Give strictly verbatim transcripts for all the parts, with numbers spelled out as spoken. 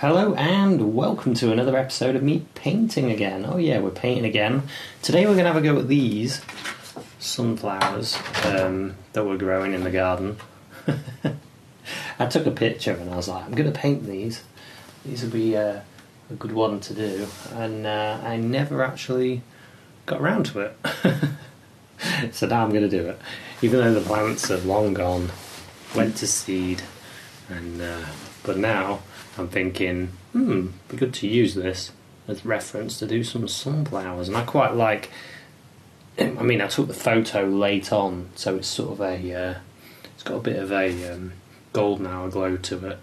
Hello and welcome to another episode of me painting again. Oh yeah, we're painting again. Today we're going to have a go at these sunflowers um, that were growing in the garden. I took a picture and I was like, I'm going to paint these. These will be uh, a good one to do. And uh, I never actually got around to it. So now I'm going to do it. Even though the plants are long gone, went to seed, and uh, but now I'm thinking, hmm, it'd be good to use this as reference to do some sunflowers. And I quite like, I mean, I took the photo late on, so it's sort of a, uh, it's got a bit of a um, golden hour glow to it.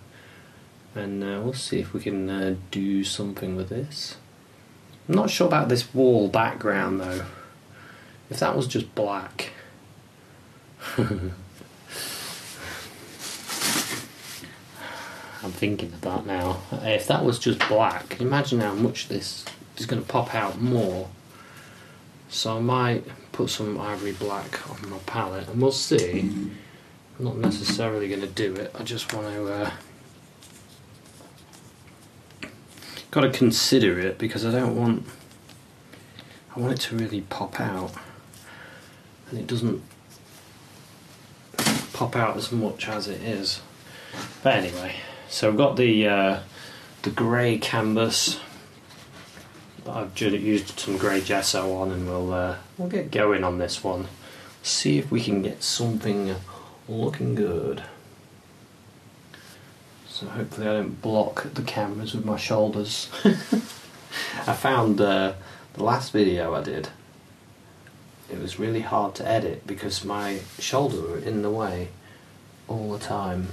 And uh, we'll see if we can uh, do something with this. I'm not sure about this wall background though. If that was just black. I'm thinking of that now. If that was just black, can you imagine how much this is going to pop out more? So I might put some ivory black on my palette and we'll see. I'm not necessarily going to do it. I just want to... Uh, got to consider it because I don't want... I want it to really pop out. And it doesn't pop out as much as it is. But anyway... So I've got the uh, the grey canvas that I've used some grey gesso on, and we'll uh, we'll get going on this one. See if we can get something looking good. So hopefully I don't block the cameras with my shoulders. I found uh, the last video I did, it was really hard to edit because my shoulders were in the way all the time.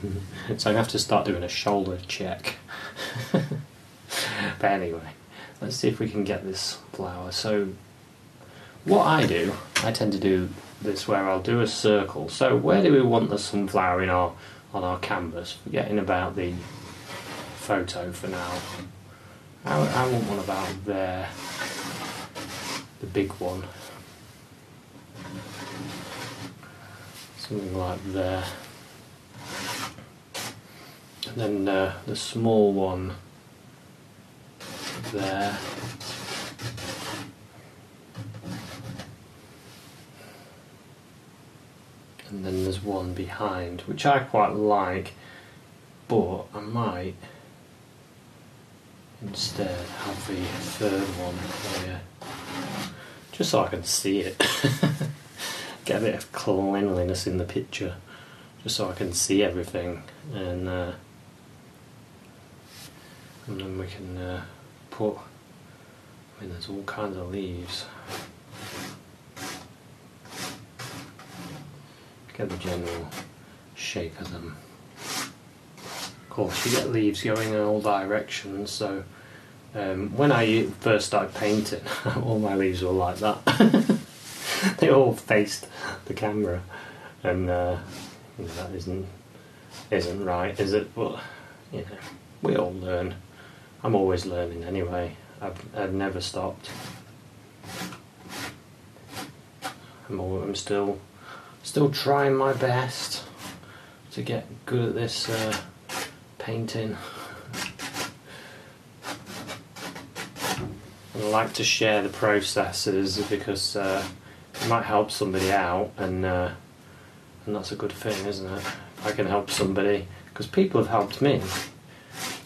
So I'm going to have to start doing a shoulder check. But anyway, let's see if we can get this flower. So what I do, I tend to do this where I'll do a circle. So where do we want the sunflower in our, on our canvas? Forgetting about the photo for now. I, I want one about there. The big one. Something like there. And then uh, the small one there. And then there's one behind, which I quite like, but I might instead have the third one here, just so I can see it. Get a bit of cleanliness in the picture, just so I can see everything. And uh, And then we can uh, put, I mean, there's all kinds of leaves. Get the general shape of them. Of course, you get leaves going in all directions, so um, when I first started painting, all my leaves were like that. They all faced the camera, and uh, you know, that isn't, isn't right, is it? But, you know, we all learn. I'm always learning anyway, I've, I've never stopped. I'm, all, I'm still still trying my best to get good at this uh, painting. And I like to share the processes because uh, it might help somebody out, and, uh, and that's a good thing, isn't it? If I can help somebody, because people have helped me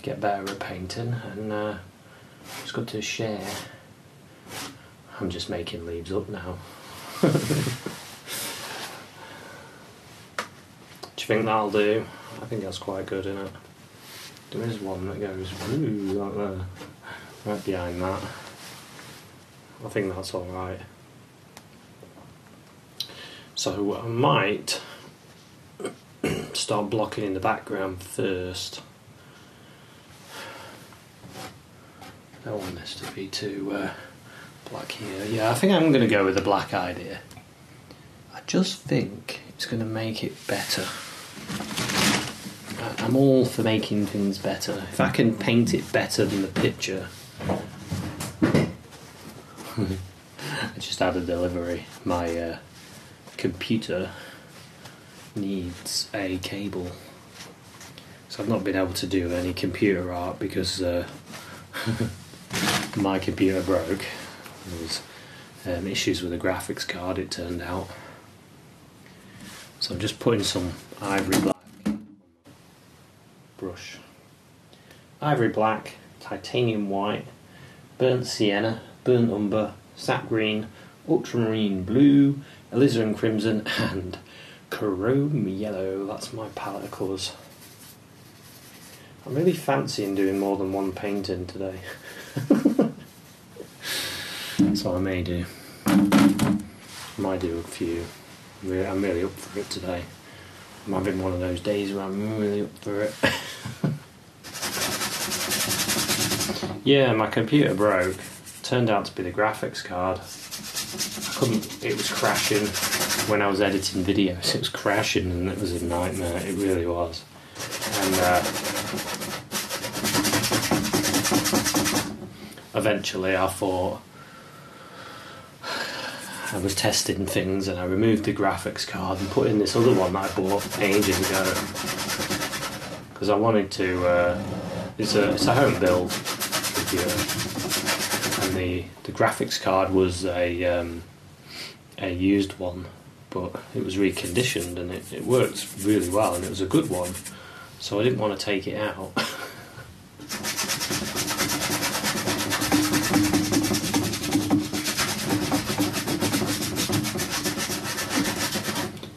get better at painting, and uh, it's good to share. I'm just making leaves up now. Do you think that'll do? I think that's quite good, isn't it? There is one that goes ooh, like there, right behind that. I think that's alright. So I might start blocking in the background first. I don't want this to be too uh, black here. Yeah, I think I'm going to go with the black idea. I just think it's going to make it better. I'm all for making things better. If I can paint it better than the picture. I just had a delivery. My uh, computer needs a cable. So I've not been able to do any computer art because uh, my computer broke. There was um, issues with the graphics card, it turned out. So I'm just putting some ivory black on my brush. Ivory black, titanium white, burnt sienna, burnt umber, sap green, ultramarine blue, alizarin crimson and chrome yellow. That's my palette of colours. I'm really fancying doing more than one painting today. So I may do. I might do a few. I'm really up for it today. I'm having one of those days where I'm really up for it. Yeah, my computer broke. Turned out to be the graphics card. I couldn't, it was crashing when I was editing videos. It was crashing and it was a nightmare, it really was. And uh, eventually I thought, I was testing things and I removed the graphics card and put in this other one that I bought ages ago. Because I wanted to, uh, it's a, it's a home build computer. And the, the graphics card was a, um, a used one, but it was reconditioned and it, it worked really well and it was a good one, so I didn't want to take it out.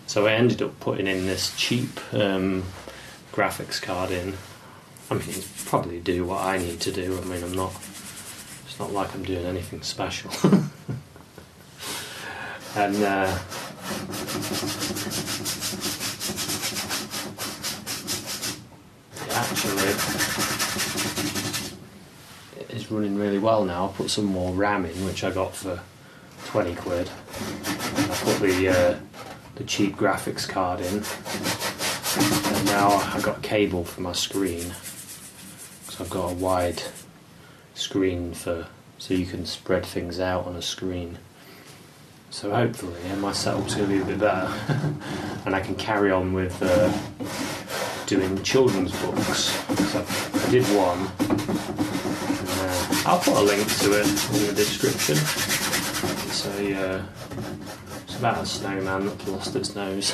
So I ended up putting in this cheap um, graphics card in. I mean, it's probably do what I need to do. I mean, I'm not... It's not like I'm doing anything special. And uh, actually it's running really well now. I put some more RAM in, which I got for twenty quid. I put the uh, the cheap graphics card in, and now I got a cable for my screen, so I've got a wide screen for so you can spread things out on a screen. So hopefully yeah, my setup's going to be a bit better, and I can carry on with uh, doing children's books. So I did one. And, uh, I'll put a link to it in the description. It's a uh, it's about a snowman that's lost its nose.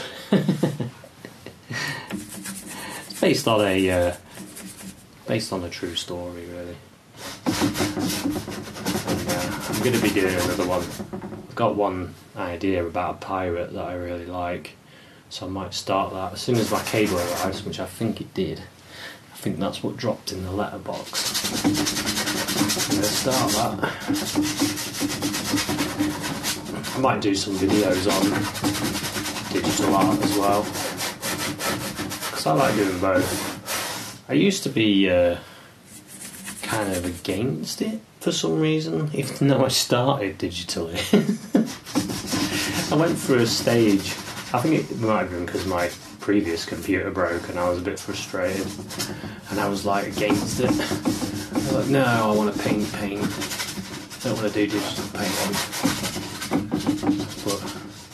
It's based on a uh, based on a true story, really. And, uh, I'm going to be doing another one. I've got one idea about a pirate that I really like, so I might start that as soon as my cable arrives, which I think it did. I think that's what dropped in the letterbox. I'm going to start that. I might do some videos on digital art as well, because I like doing both. I used to be... Uh, kind of against it for some reason, even though I started digitally. I went through a stage, I think it might have been because my previous computer broke and I was a bit frustrated, and I was like against it. I was like, no, I want to paint paint, I don't want to do digital painting. But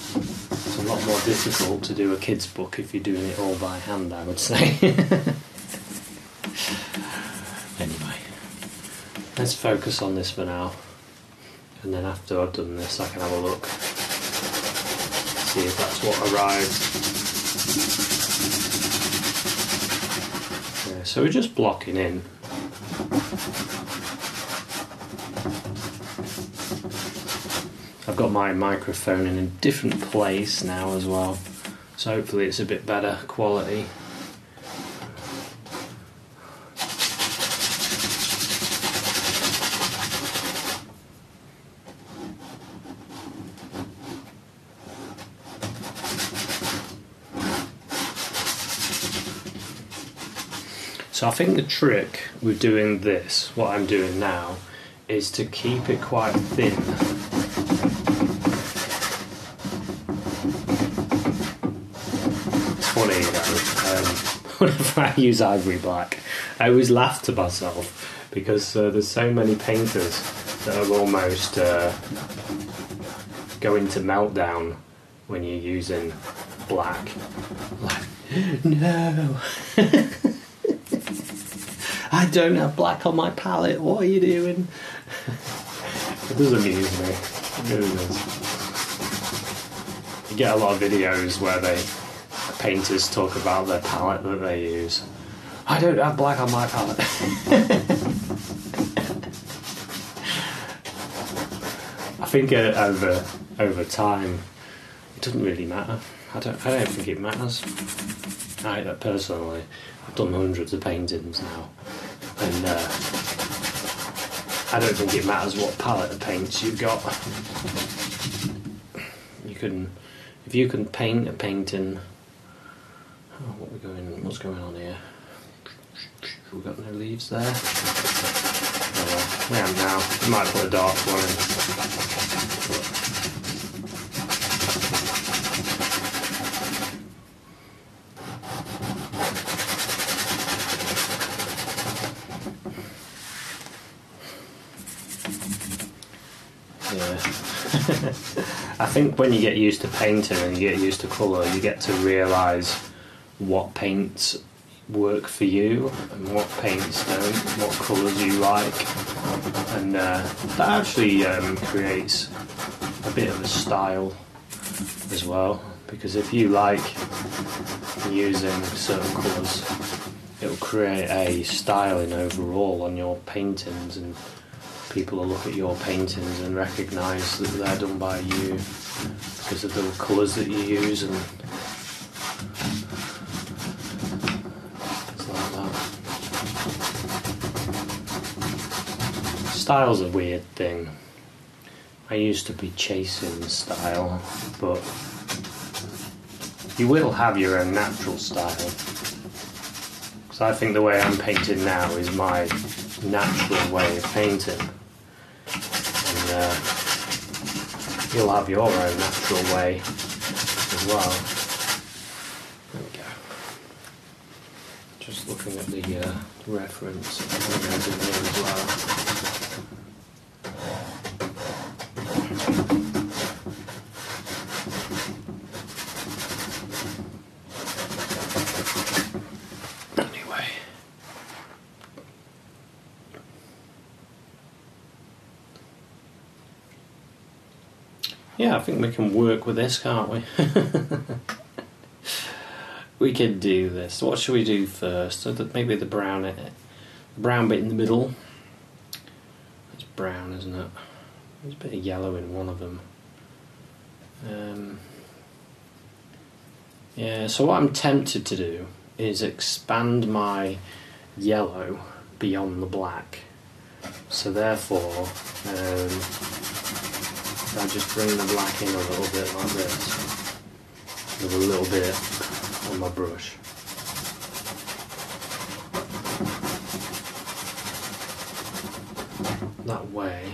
it's a lot more difficult to do a kid's book if you're doing it all by hand, I would say. Let's focus on this for now, and then after I've done this I can have a look, see if that's what arrives. Yeah, so we're just blocking in. I've got my microphone in a different place now as well, so hopefully it's a bit better quality. So I think the trick with doing this, what I'm doing now, is to keep it quite thin. It's funny, you know, um, whenever I use ivory black, I always laugh to myself, because uh, there's so many painters that are almost uh, going to meltdown when you're using black. Like, no! I don't have black on my palette. What are you doing? It does amuse me. It really does. You get a lot of videos where they painters talk about their palette that they use. I don't have black on my palette. I think uh, over over time, it doesn't really matter. I don't. I don't think it matters. I personally, I've done hundreds of paintings now, and uh, I don't think it matters what palette of paints you've got. You can, if you can paint a painting. Oh, what we going? What's going on here? We've got no leaves there. Oh, well, we have now. We might put a dark one in. Yeah. I think when you get used to painting and you get used to colour, you get to realise what paints work for you and what paints don't, what colours you like, and uh, that actually um, creates a bit of a style as well, because if you like using certain colours, it will create a styling overall on your paintings, and people will look at your paintings and recognise that they're done by you because of the colours that you use. And style's a weird thing. I used to be chasing style, but you will have your own natural style. So I think the way I'm painting now is my natural way of painting. And uh, you'll have your own natural way as well. There we go. Just looking at the uh, reference as well. Yeah, I think we can work with this, can't we? We can do this. What should we do first? So that maybe the brown, the brown bit in the middle. It's brown, isn't it? There's a bit of yellow in one of them. Um, yeah. So what I'm tempted to do is expand my yellow beyond the black. So therefore. Um, I just bring the black in a little bit like this, with a little bit on my brush. That way,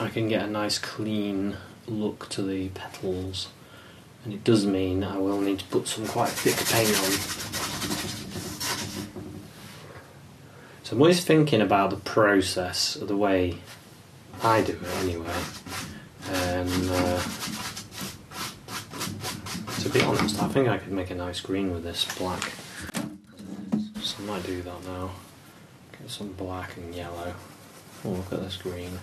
I can get a nice clean look to the petals, and it does mean I will need to put some quite thick paint on. So I'm always thinking about the process, the way I do it anyway. Um, uh, to be honest, I think I could make a nice green with this black. So I might do that now. Get some black and yellow. Oh, look at this green.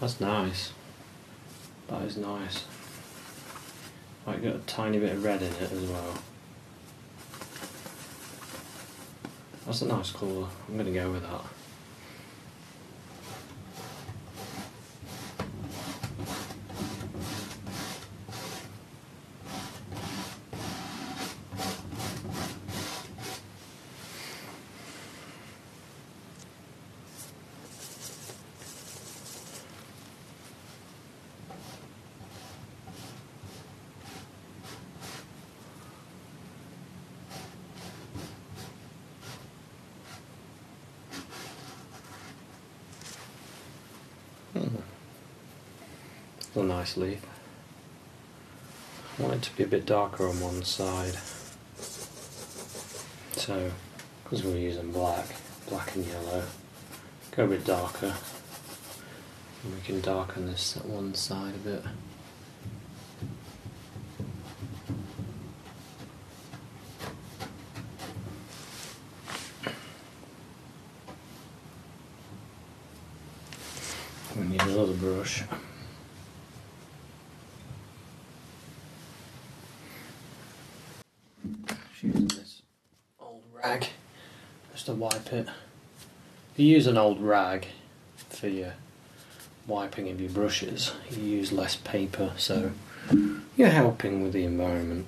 That's nice. That is nice. I've got a tiny bit of red in it as well. That's a nice colour. I'm going to go with that. A nice leaf. I want it to be a bit darker on one side, so because we're using black, black and yellow, go a bit darker. And we can darken this at one side a bit. We need another brush. Just using this old rag just to wipe it. If you use an old rag for your wiping of your brushes, you use less paper, so you're helping with the environment.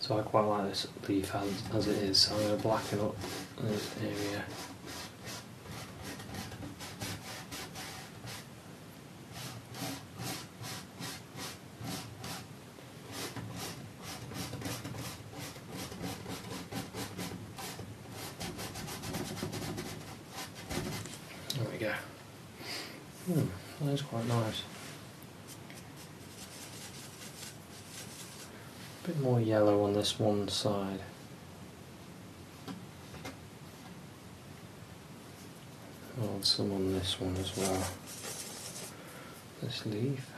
So I quite like this leaf as, as it is, so I'm going to blacken up this area. There we go. Hmm, that is quite nice. A bit more yellow on this one side. I'll add some on this one as well. This leaf.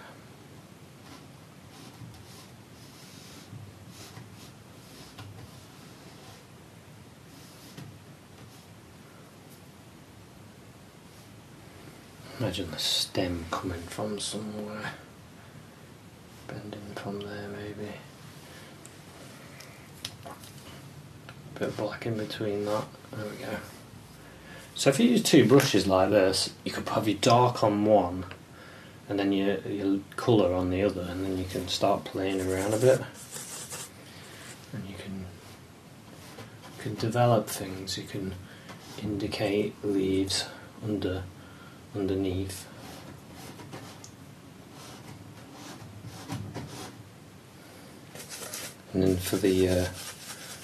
Imagine the stem coming from somewhere, bending from there maybe. Bit of black in between that. There we go. So if you use two brushes like this, you could have your dark on one, and then your, your colour on the other, and then you can start playing around a bit, and you can you can develop things. You can indicate leaves under underneath. And then for the uh,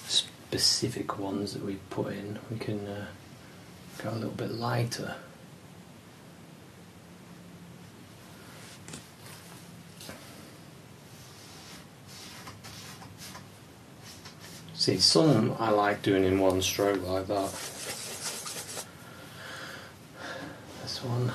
specific ones that we put in, we can uh, go a little bit lighter. See, some I like doing in one stroke like that. This one.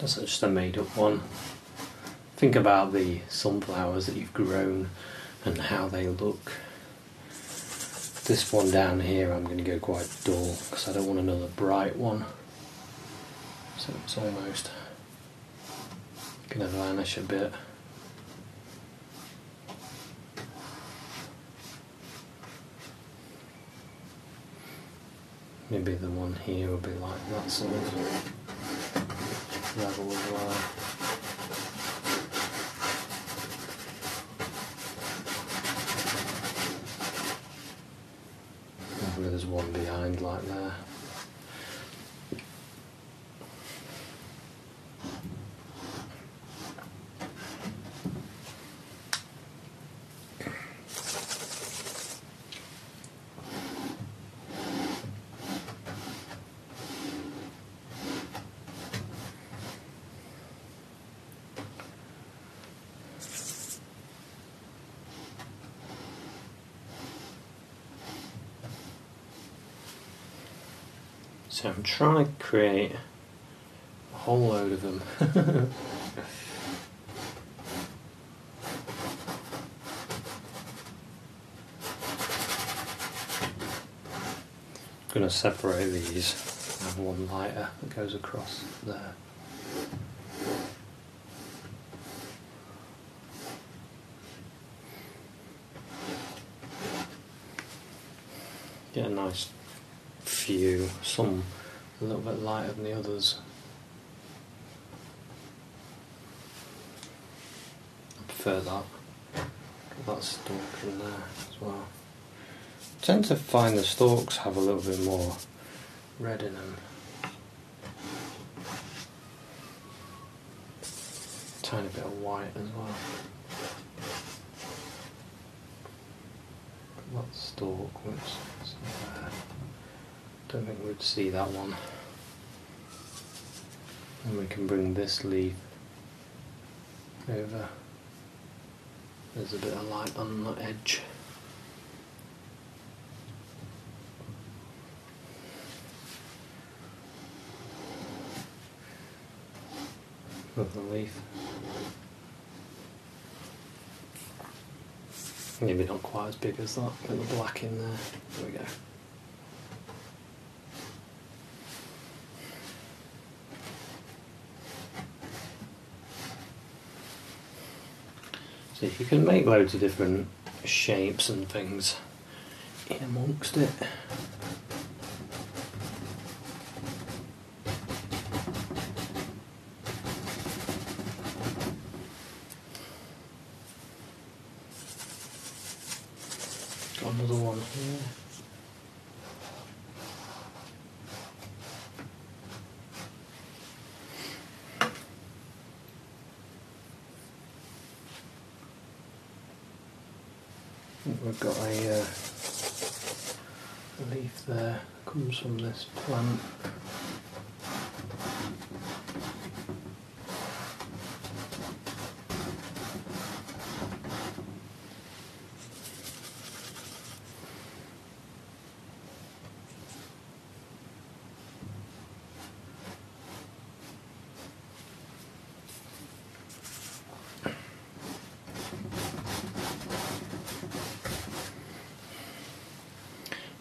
That's just a made-up one. Think about the sunflowers that you've grown and how they look. This one down here I'm going to go quite dull because I don't want another bright one. So it's almost going to vanish a bit. Maybe the one here will be like that sort of level as well. Probably there's one behind like there. So I'm trying to create a whole load of them. I'm going to separate these and have one lighter that goes across there. Get a nice few, some a little bit lighter than the others. I prefer that. That stalk in there as well. I tend to find the stalks have a little bit more red in them. Tiny bit of white as well. That stalk, whoops, it's not there. I don't think we'd see that one. and we can bring this leaf over. There's a bit of light on that edge. Of the leaf. Maybe not quite as big as that, put the black in there. There we go. So you can make loads of different shapes and things in amongst it. Another one here. We've got a uh, leaf there, comes from this plant.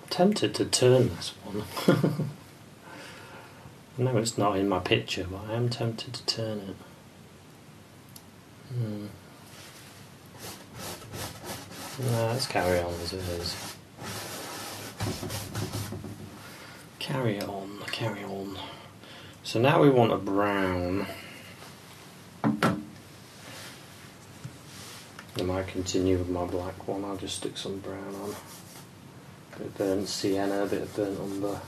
Tempted to turn this one. No, it's not in my picture, but I am tempted to turn it. Hmm. No, let's carry on as it is. Carry on, carry on. So now we want a brown. I might continue with my black one, I'll just stick some brown on. A bit of burnt sienna, a bit of burnt umber, a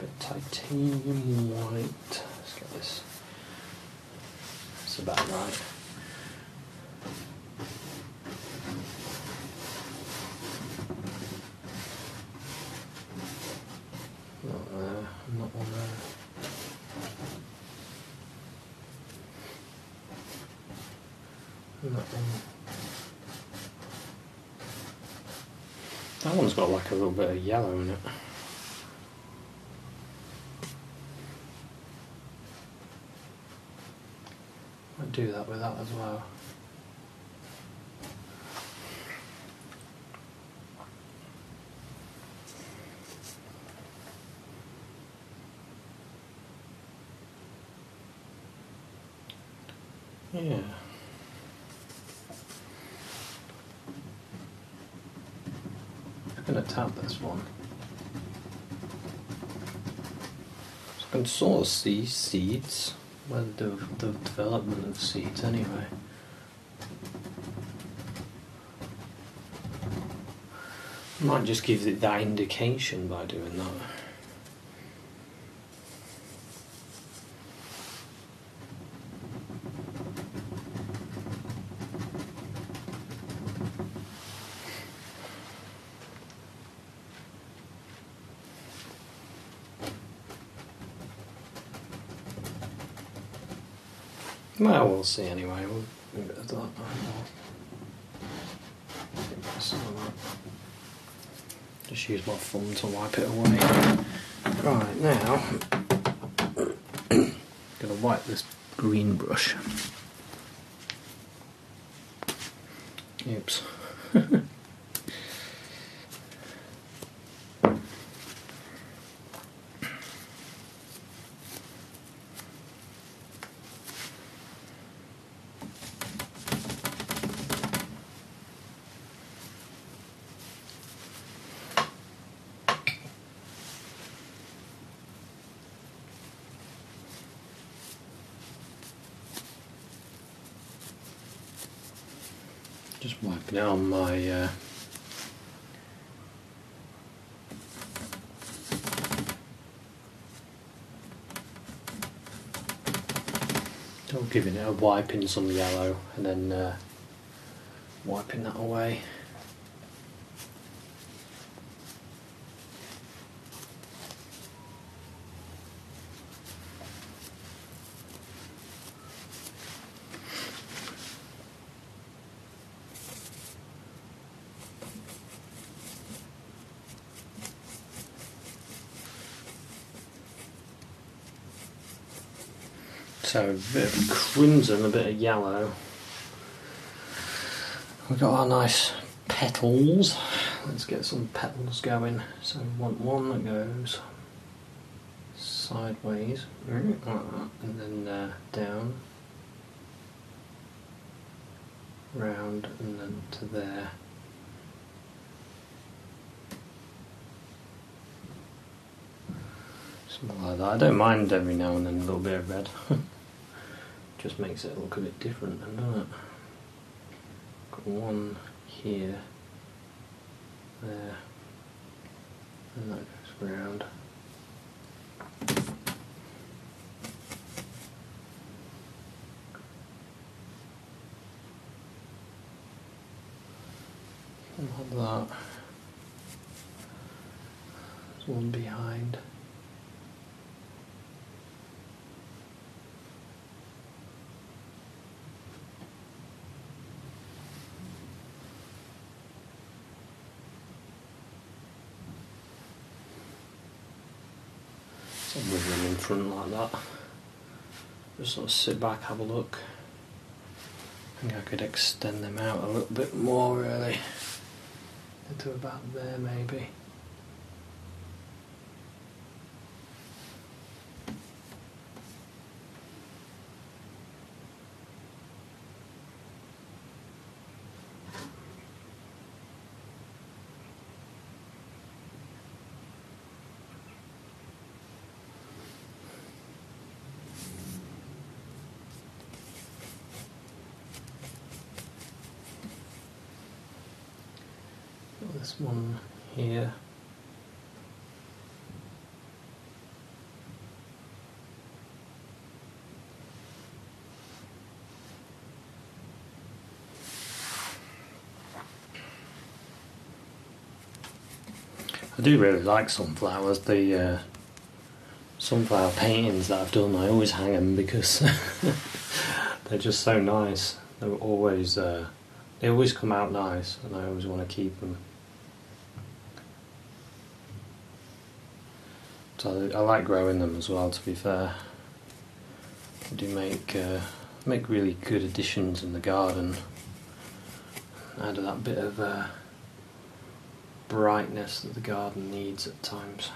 bit of titanium white. Let's get this. It's about right. Not there, not one there. Not one. That one's got like a little bit of yellow in it. I'll do that with that as well. Yeah. I'm going to tap this one. So I can sort of see seeds, well, the, the development of seeds anyway. I might just give it that indication by doing that. Well, we'll see anyway, we'll leave it at that. Just use my thumb to wipe it away. Right, now, I'm going to wipe this green brush. Oops. Just wiping it on my uh, giving it a wipe in some yellow and then uh, wiping that away. So a bit of crimson, a bit of yellow. We've got our nice petals. Let's get some petals going. So we want one that goes sideways, like that, and then uh, down, round, and then to there. Something like that. I don't mind every now and then a little bit of red. Just makes it look a bit different, doesn't it? Got one here, there, and that goes round. Like that. There's one behind. Some of them in front like that. Just sort of sit back, have a look. I think I could extend them out a little bit more, really. To about there, maybe. This one here. I do really like sunflowers. The uh, sunflower paintings that I've done, I always hang them because they're just so nice. They're always uh, they always come out nice, and I always want to keep them. So I like growing them as well, to be fair. They do make uh, make really good additions in the garden. Add that bit of uh, brightness that the garden needs at times.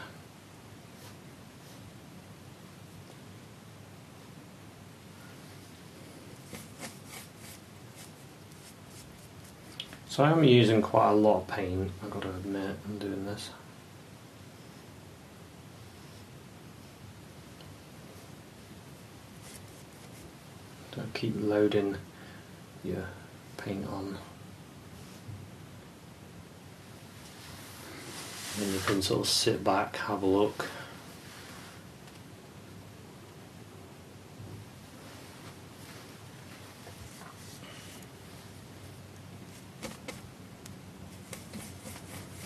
So I'm using quite a lot of paint, I've got to admit, I'm doing this. Don't keep loading your paint on. And you can sort of sit back, have a look.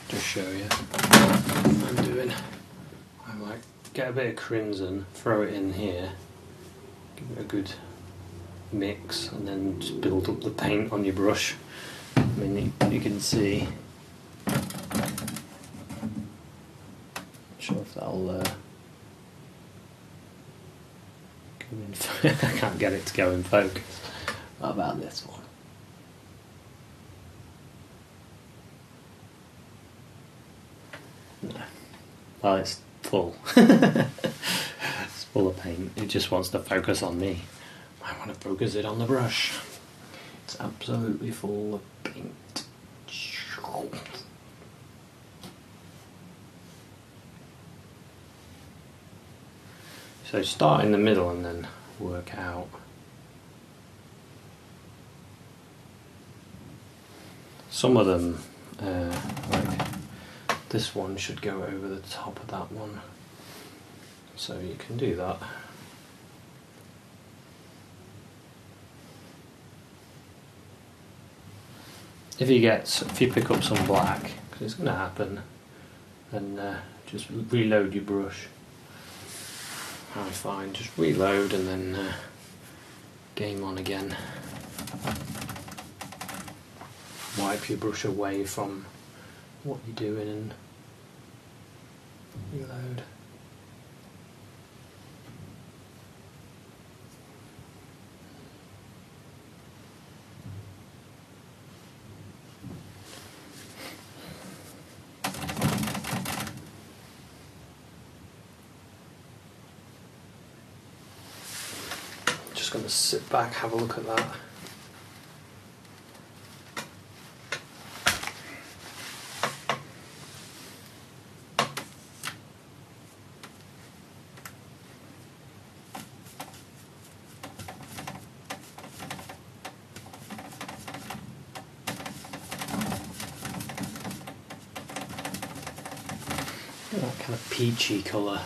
Just show you what I'm doing. I might get a bit of crimson, throw it in here, give it a good mix, and then just build up the paint on your brush. I mean, you, you can see. Not sure if that'll uh, come in focus. I can't get it to go in focus. What about this one? No. Well, it's full. It's full of paint. It just wants to focus on me. I want to focus it on the brush. It's absolutely full of paint. So start in the middle and then work out. Some of them, uh, like this one, should go over the top of that one. So you can do that. If you get, if you pick up some black, because it's going to happen, then uh, just reload your brush. I find just reload and then uh, game on again. Wipe your brush away from what you're doing and reload. going to sit back, have a look at that. That kind of peachy colour,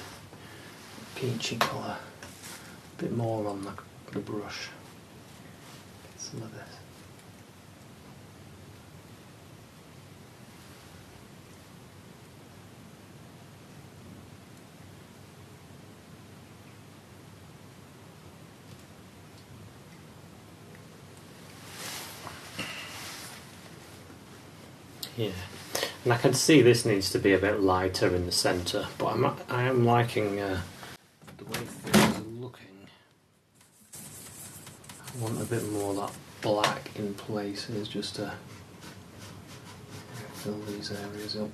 peachy colour, a bit more on the, the brush, get some of this. Yeah. And I can see this needs to be a bit lighter in the centre, but I'm, I am liking uh, the way things are looking. I want a bit more of that black in place, and it's just to fill these areas up.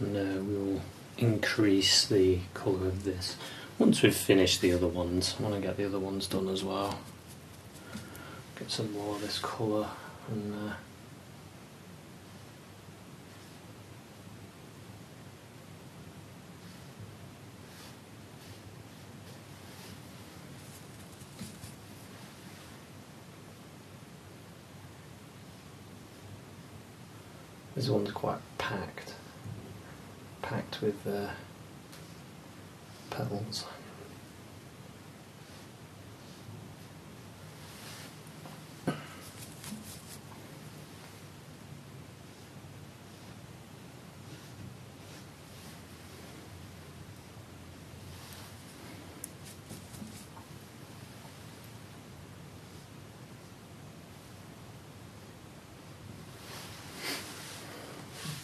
And uh, we will increase the colour of this once we've finished the other ones. I want to get the other ones done as well, get some more of this colour and uh, this one's quite packed packed with uh, petals.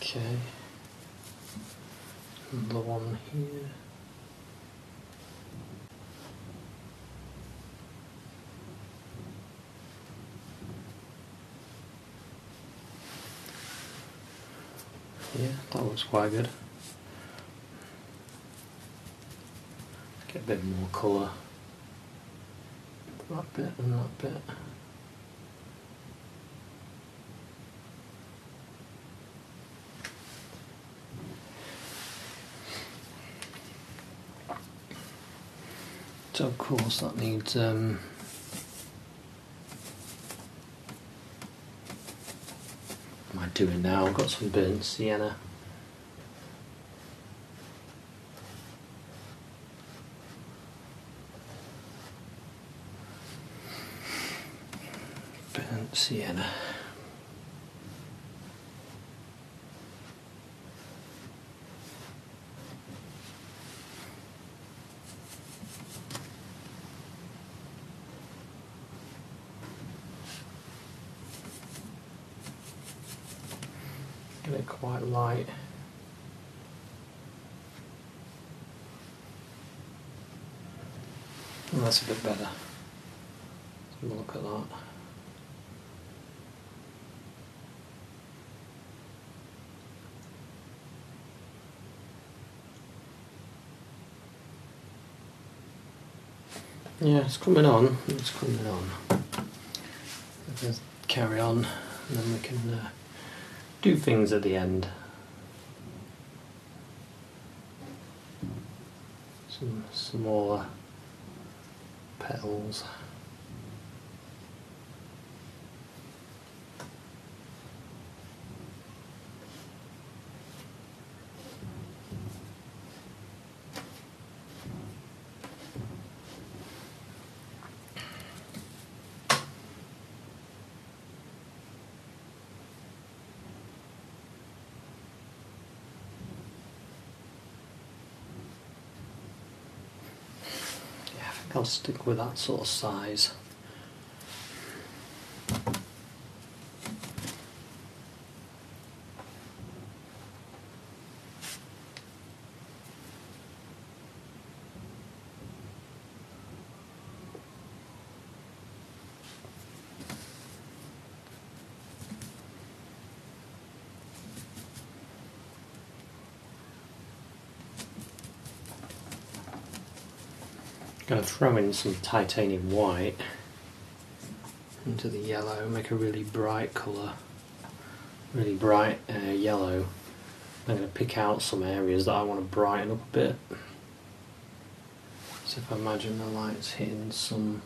Okay. Another one here. Yeah, that looks quite good. Get a bit more colour. That bit and that bit. So of course that needs um, what am I doing now? I've got some burnt sienna. Burnt sienna. Get it quite light. And that's a bit better. Have a look at that. Yeah, it's coming on. It's coming on. Let's carry on, and then we can. Uh, Do things at the end. Some smaller petals. I'll stick with that sort of size. going to throw in some titanium white into the yellow, make a really bright colour, really bright uh, yellow. I'm going to pick out some areas that I want to brighten up a bit. So if I imagine the light's hitting some,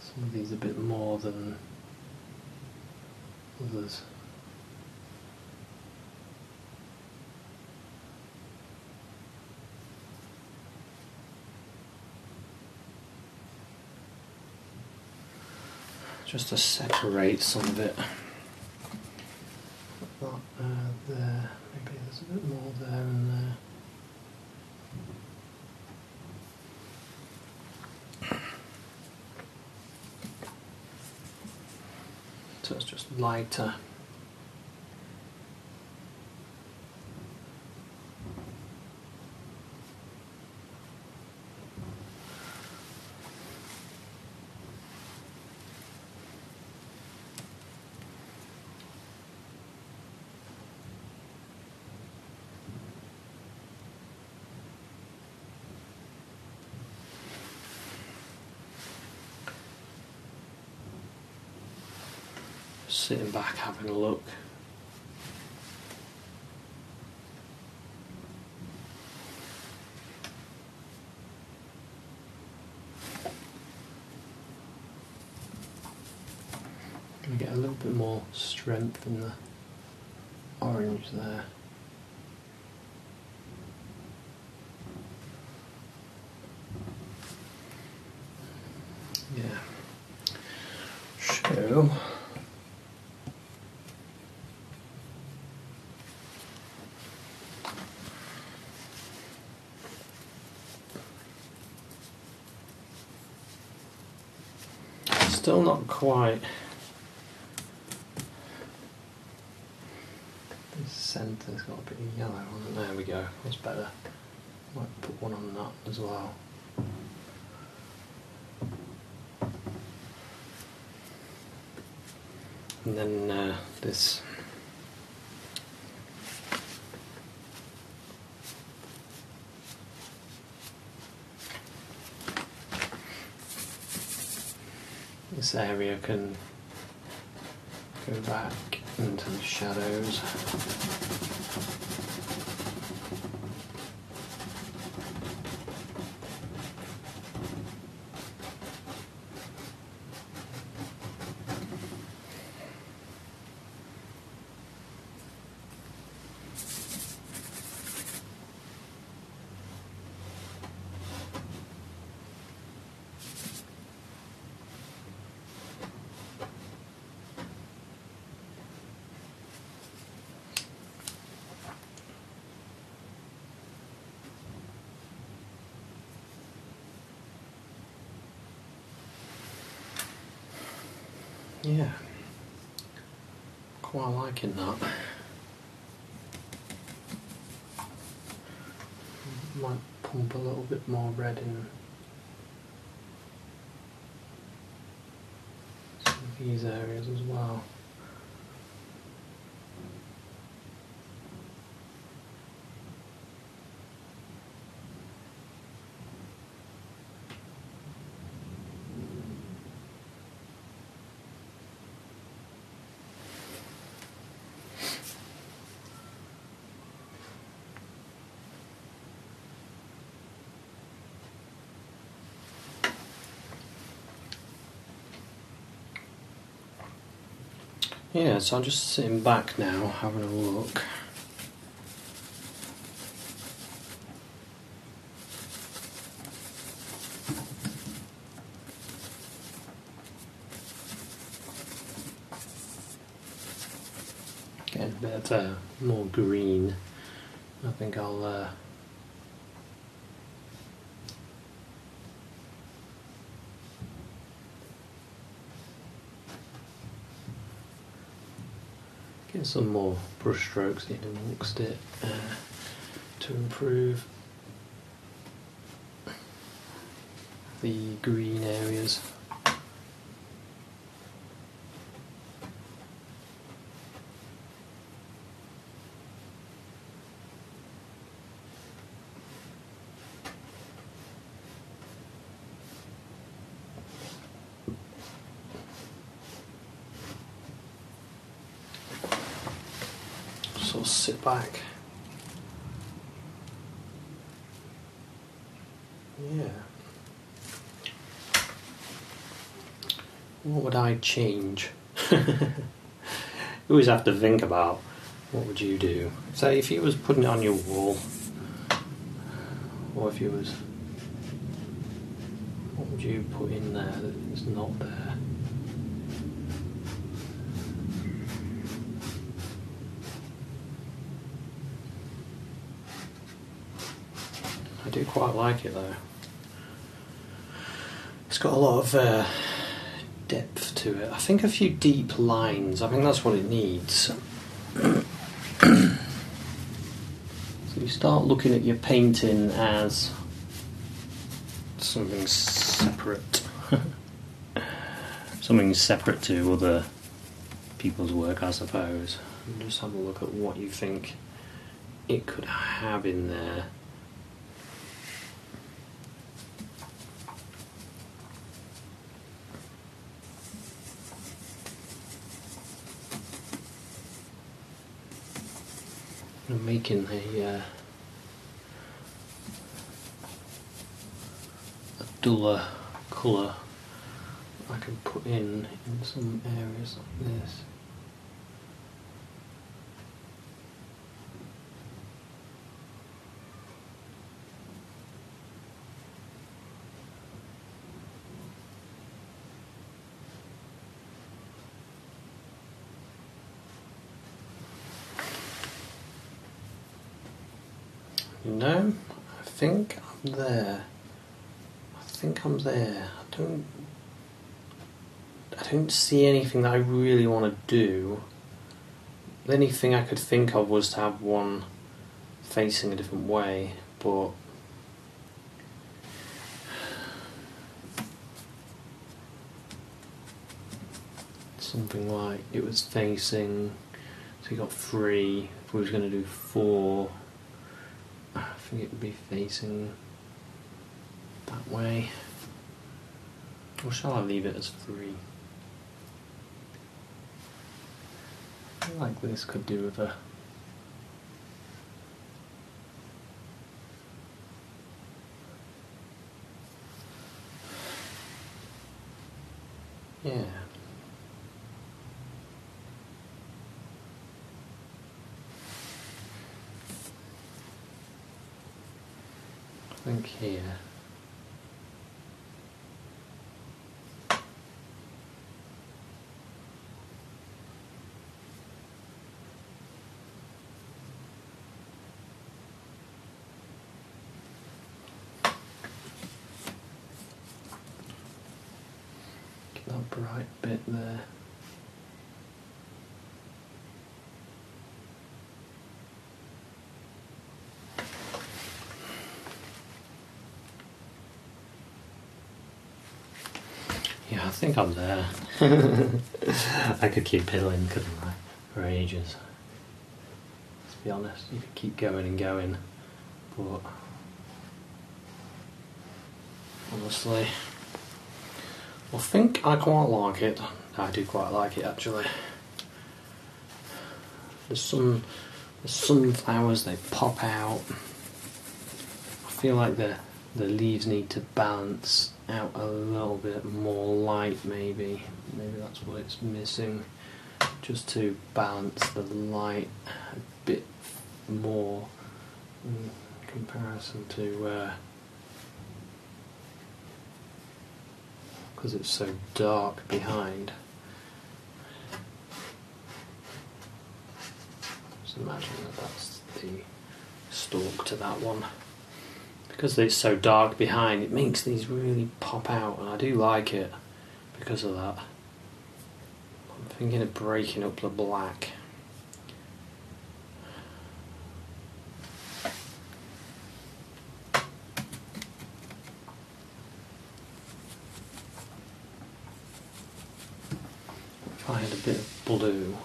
some of these a bit more than others. Just to separate some of it. Not uh, there, maybe there's a bit more there and there. So it's just lighter. Sitting back, having a look. Gonna get a little bit more strength in the orange there. Yeah. Show. Still not quite the centre's got a bit of yellow on it. There we go, that's better. Might put one on that as well. And then uh, this This area can go back into the shadows. Yeah, quite liking that. Might pump a little bit more red in some of these areas as well. Yeah, so I'm just sitting back now, having a look. Getting a bit uh, more green. I think I'll uh, some more brush strokes in amongst it uh, to improve the green areas. sort of sit back. Yeah. What would I change? You always have to think about what would you do. Say if you was putting it on your wall, or if you was, what would you put in there that is not there? I do quite like it though. It's got a lot of uh, depth to it. I think a few deep lines, I think that's what it needs. So you start looking at your painting as something separate. Something separate to other people's work, I suppose. And just have a look at what you think it could have in there. I'm making a, uh, a duller colour I can put in in some areas like this. No, I think I'm there. I think I'm there. I don't. I don't see anything that I really want to do. The only thing I could think of was to have one facing a different way, but something like it was facing. So you got three. If we was going to do four. I think it would be facing that way. Or shall I leave it as three? I feel like this could do with a yeah. I think here. Get that bright bit there. I think I'm there. I could keep peeling, couldn't I, for ages. Let's be honest, you could keep going and going, but honestly, I think I quite like it. I do quite like it actually. There's some, there's sunflowers, they pop out. I feel like the the leaves need to balance out a little bit more light, maybe. Maybe that's what it's missing, just to balance the light a bit more in comparison to, because uh, it's so dark behind. Just imagine that that's the stalk to that one. Because it's so dark behind, it makes these really pop out, and I do like it because of that. I'm thinking of breaking up the black. If I had a bit of blue.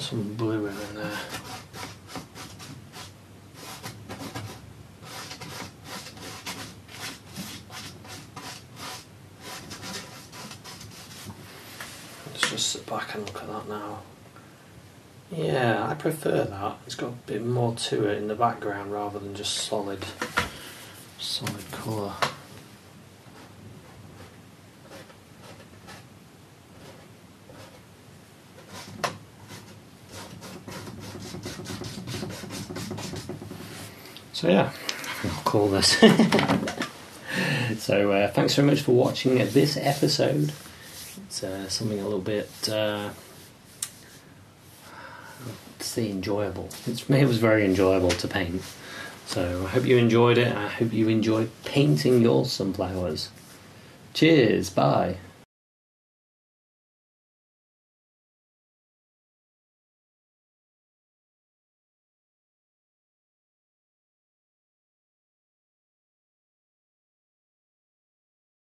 Put some blue in there. Let's just sit back and look at that now. Yeah, I prefer that. It's got a bit more to it in the background rather than just solid, solid colour. So yeah, I'll call this. So uh, thanks very much for watching this episode. It's uh, something a little bit, uh, to say enjoyable. It's, it was very enjoyable to paint. So I hope you enjoyed it. I hope you enjoyed painting your sunflowers. Cheers, bye.